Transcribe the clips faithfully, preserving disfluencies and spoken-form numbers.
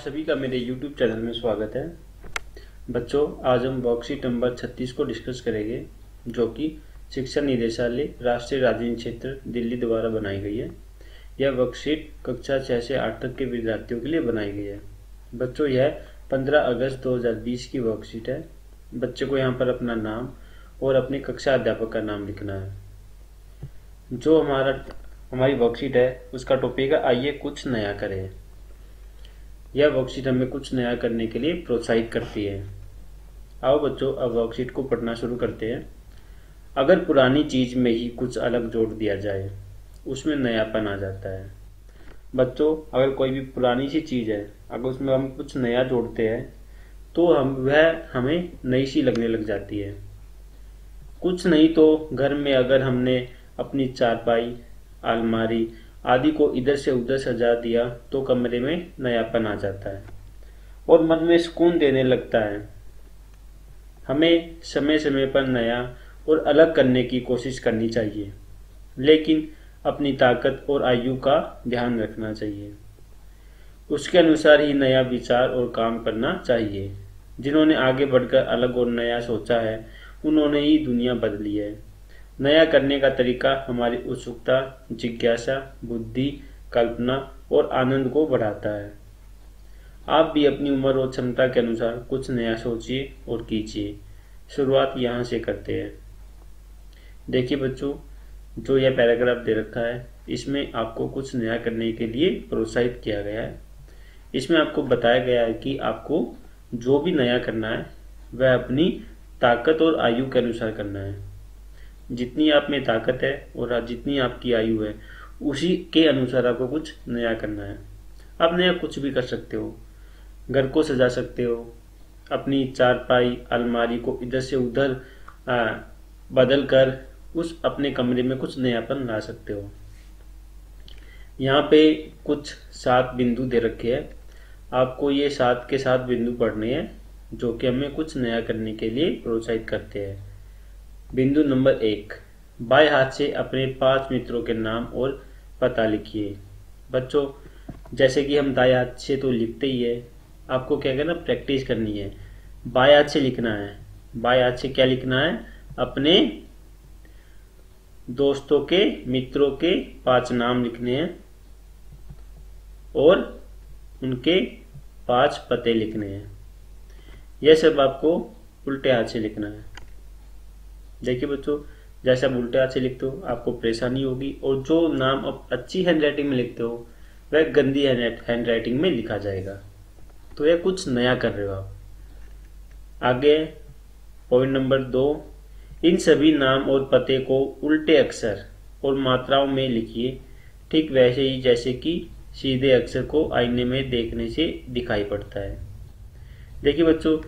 आप सभी का मेरे YouTube चैनल में स्वागत है। बच्चों, आज हम वर्कशीट नंबर छत्तीस को डिस्कस करेंगे, जो कि शिक्षा निदेशालय राष्ट्रीय राजधानी क्षेत्र दिल्ली द्वारा बनाई गई है। यह वर्कशीट कक्षा छः से आठ तक के विद्यार्थियों के लिए बनाई गई है। बच्चों, यह पंद्रह अगस्त दो हज़ार बीस की वर्कशीट है। बच्चों को यहाँ पर अपना नाम और अपने कक्षा अध्यापक का नाम लिखना है। जो हमारा हमारी वर्कशीट है उसका टॉपिक है आइए कुछ नया करें। यह वर्कशीट हमें कुछ नया करने के लिए प्रोत्साहित करती है। आओ बच्चों, अब वर्कशीट को पढ़ना शुरू करते हैं। अगर पुरानी चीज में ही कुछ अलग जोड़ दिया जाए उसमें नयापन आ जाता है। बच्चों, अगर कोई भी पुरानी सी चीज़ है, अगर उसमें हम कुछ नया जोड़ते हैं तो हम वह हमें नई सी लगने लग जाती है। कुछ नहीं तो घर में अगर हमने अपनी चारपाई, अलमारी आदि को इधर से उधर सजा दिया तो कमरे में नयापन आ जाता है और मन में सुकून देने लगता है। हमें समय समय पर नया और अलग करने की कोशिश करनी चाहिए, लेकिन अपनी ताकत और आयु का ध्यान रखना चाहिए। उसके अनुसार ही नया विचार और काम करना चाहिए। जिन्होंने आगे बढ़कर अलग और नया सोचा है उन्होंने ही दुनिया बदली है। नया करने का तरीका हमारी उत्सुकता, जिज्ञासा, बुद्धि, कल्पना और आनंद को बढ़ाता है। आप भी अपनी उम्र और क्षमता के अनुसार कुछ नया सोचिए और कीजिए। शुरुआत यहाँ से करते हैं। देखिए बच्चों, जो यह पैराग्राफ दे रखा है इसमें आपको कुछ नया करने के लिए प्रोत्साहित किया गया है। इसमें आपको बताया गया है कि आपको जो भी नया करना है वह अपनी ताकत और आयु के अनुसार करना है। जितनी आप में ताकत है और जितनी आपकी आयु है उसी के अनुसार आपको कुछ नया करना है। आप नया कुछ भी कर सकते हो। घर को सजा सकते हो, अपनी चारपाई, अलमारी को इधर से उधर आ, बदल कर उस अपने कमरे में कुछ नयापन ला सकते हो। यहाँ पे कुछ सात बिंदु दे रखे हैं। आपको ये सात के सात बिंदु पढ़ने हैं जो कि हमें कुछ नया करने के लिए प्रोत्साहित करते हैं। बिंदु नंबर एक, बाएं हाथ से अपने पांच मित्रों के नाम और पता लिखिए। बच्चों, जैसे कि हम दाएं हाथ से तो लिखते ही है, आपको क्या करना, प्रैक्टिस करनी है। बाएं हाथ से लिखना है। बाएं हाथ से क्या लिखना है, अपने दोस्तों के, मित्रों के पांच नाम लिखने हैं और उनके पांच पते लिखने हैं। यह सब आपको उल्टे हाथ से लिखना है। देखिए बच्चों, जैसे आप उल्टे हाथ से लिखते हो आपको परेशानी होगी और जो नाम आप अच्छी हैंडराइटिंग में लिखते हो वह गंदी हैंडराइटिंग में लिखा जाएगा। तो यह कुछ नया कर रहे हो आप। आगे पॉइंट नंबर दो, इन सभी नाम और पते को उल्टे अक्षर और मात्राओं में लिखिए, ठीक वैसे ही जैसे कि सीधे अक्षर को आईने में देखने से दिखाई पड़ता है। देखिए बच्चों,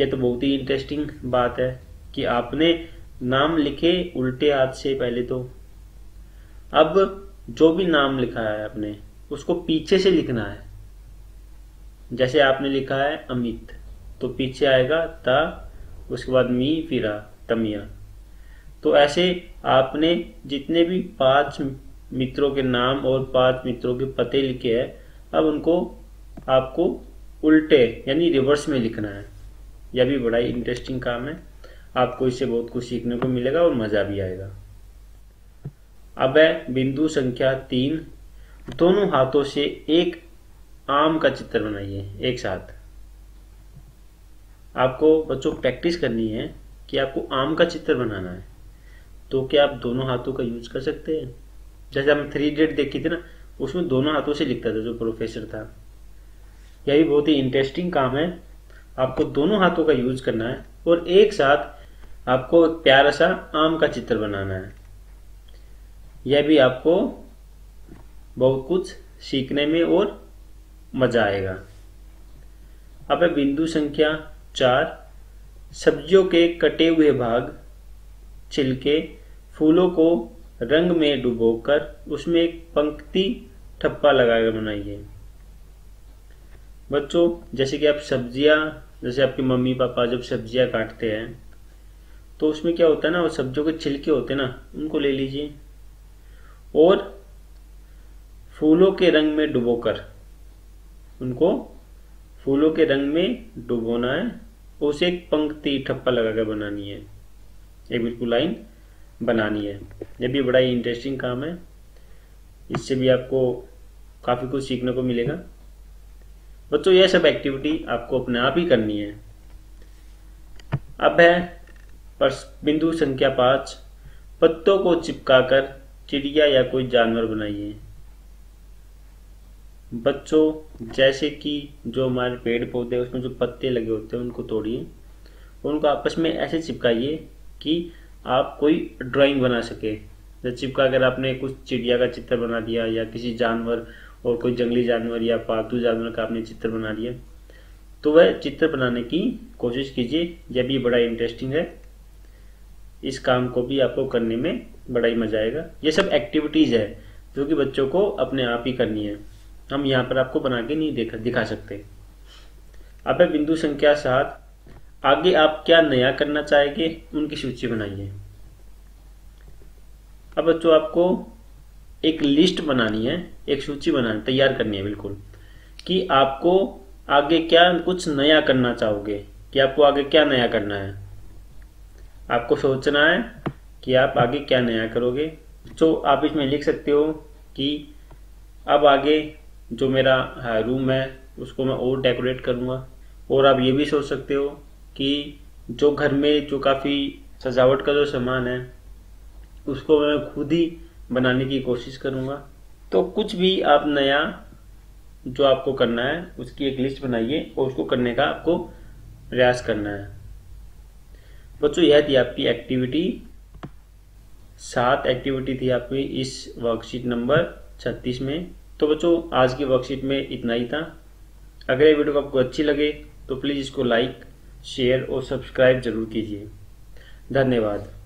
यह तो बहुत ही इंटरेस्टिंग बात है कि आपने नाम लिखे उल्टे हाथ से पहले तो। अब जो भी नाम लिखा है आपने उसको पीछे से लिखना है। जैसे आपने लिखा है अमित तो पीछे आएगा ता, उसके बाद मी, फिरा, तमिया। तो ऐसे आपने जितने भी पांच मित्रों के नाम और पांच मित्रों के पते लिखे हैं अब उनको आपको उल्टे यानी रिवर्स में लिखना है। यह भी बड़ा इंटरेस्टिंग काम है। आपको इससे बहुत कुछ सीखने को मिलेगा और मजा भी आएगा। अब है बिंदु संख्या तीन, दोनों हाथों से एक आम का चित्र बनाइए एक साथ। आपको बच्चों प्रैक्टिस करनी है कि आपको आम का चित्र बनाना है। तो क्या आप दोनों हाथों का यूज कर सकते हैं? जैसे हम थ्री इडियट देखी थी ना, उसमें दोनों हाथों से लिखता था जो प्रोफेसर था। यह भी बहुत ही इंटरेस्टिंग काम है। आपको दोनों हाथों का यूज करना है और एक साथ आपको प्यारा सा आम का चित्र बनाना है। यह भी आपको बहुत कुछ सीखने में और मजा आएगा। अब है बिंदु संख्या चार, सब्जियों के कटे हुए भाग, छिलके, फूलों को रंग में डुबोकर उसमें एक पंक्ति ठप्पा लगाकर बनाइए। बच्चों, जैसे कि आप सब्जियां, जैसे आपकी मम्मी पापा जब सब्जियां काटते हैं तो उसमें क्या होता है ना, वो सब्जियों के छिलके होते हैं ना, उनको ले लीजिए और फूलों के रंग में डुबोकर उनको फूलों के रंग में डुबोना है और उसे एक पंक्ति ठप्पा लगाकर बनानी है, एक बिल्कुल लाइन बनानी है। यह भी बड़ा ही इंटरेस्टिंग काम है, इससे भी आपको काफ़ी कुछ सीखने को मिलेगा। बच्चों यह सब एक्टिविटी आपको अपने आप ही करनी है। अब है बिंदु संख्या पाँच, पत्तों को चिपकाकर चिड़िया या कोई जानवर बनाइए। बच्चों जैसे कि जो हमारे पेड़ पौधे उसमें जो पत्ते लगे होते हैं उनको तोड़िए, उनको आपस में ऐसे चिपकाइए कि आप कोई ड्राइंग बना सके। जब चिपका कर आपने कुछ चिड़िया का चित्र बना दिया या किसी जानवर और कोई जंगली जानवर या पालतू जानवर का आपने चित्र बना दिया, तो वह चित्र बनाने की कोशिश कीजिए। यह भी बड़ा इंटरेस्टिंग है, इस काम को भी आपको करने में बड़ा ही मजा आएगा। ये सब एक्टिविटीज़ है जो कि बच्चों को अपने आप ही करनी है, हम यहाँ पर आपको बना के नहीं देखा दिखा सकते। अब बिंदु संख्या सात, आगे आप क्या नया करना चाहेंगे उनकी सूची बनाइए। अब बच्चों आपको एक लिस्ट बनानी है, एक सूची बनानी तैयार करनी है बिल्कुल, कि आपको आगे क्या कुछ नया करना चाहोगे, कि आपको आगे क्या नया करना है। आपको सोचना है कि आप आगे क्या नया करोगे। तो आप इसमें लिख सकते हो कि अब आगे जो मेरा रूम है उसको मैं और डेकोरेट करूँगा, और आप ये भी सोच सकते हो कि जो घर में जो काफ़ी सजावट का जो सामान है उसको मैं खुद ही बनाने की कोशिश करूँगा। तो कुछ भी आप नया जो आपको करना है उसकी एक लिस्ट बनाइए और उसको करने का आपको प्रयास करना है। बच्चों यह थी आपकी एक्टिविटी सात, एक्टिविटी थी आपकी इस वर्कशीट नंबर छत्तीस में। तो बच्चों आज की वर्कशीट में इतना ही था। अगर ये वीडियो आपको अच्छी लगे तो प्लीज़ इसको लाइक, शेयर और सब्सक्राइब जरूर कीजिए। धन्यवाद।